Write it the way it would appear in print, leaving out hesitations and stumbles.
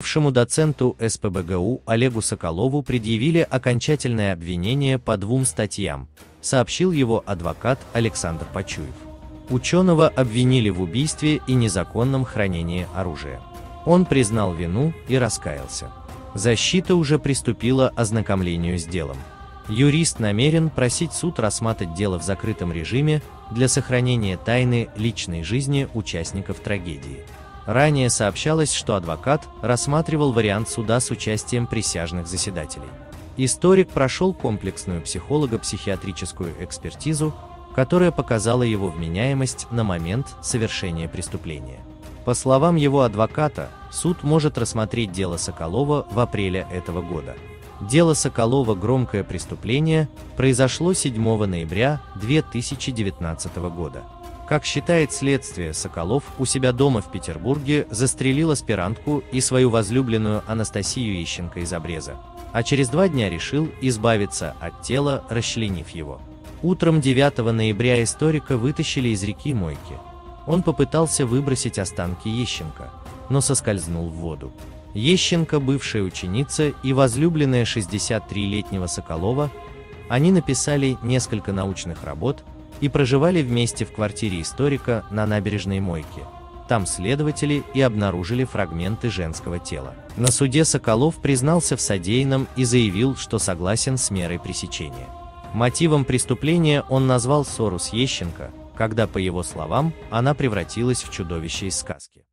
Бывшему доценту СПбГУ Олегу Соколову предъявили окончательное обвинение по двум статьям, сообщил его адвокат Александр Почуев. Ученого обвинили в убийстве и незаконном хранении оружия. Он признал вину и раскаялся. Защита уже приступила к ознакомлению с делом. Юрист намерен просить суд рассматривать дело в закрытом режиме для сохранения тайны личной жизни участников трагедии. Ранее сообщалось, что адвокат рассматривал вариант суда с участием присяжных заседателей. Историк прошел комплексную психолого-психиатрическую экспертизу, которая показала его вменяемость на момент совершения преступления. По словам его адвоката, суд может рассмотреть дело Соколова в апреле этого года. Дело Соколова «Громкое преступление» произошло 7 ноября 2019 года. Как считает следствие, Соколов у себя дома в Петербурге застрелил аспирантку и свою возлюбленную Анастасию Ещенко из обреза, а через 2 дня решил избавиться от тела, расчленив его. Утром 9 ноября историка вытащили из реки Мойки. Он попытался выбросить останки Ещенко, но соскользнул в воду. Ещенко, бывшая ученица и возлюбленная 63-летнего Соколова, они написали несколько научных работ и проживали вместе в квартире историка на набережной Мойки. Там следователи и обнаружили фрагменты женского тела. На суде Соколов признался в содеянном и заявил, что согласен с мерой пресечения. Мотивом преступления он назвал ссору с Ещенко, когда, по его словам, она превратилась в чудовище из сказки.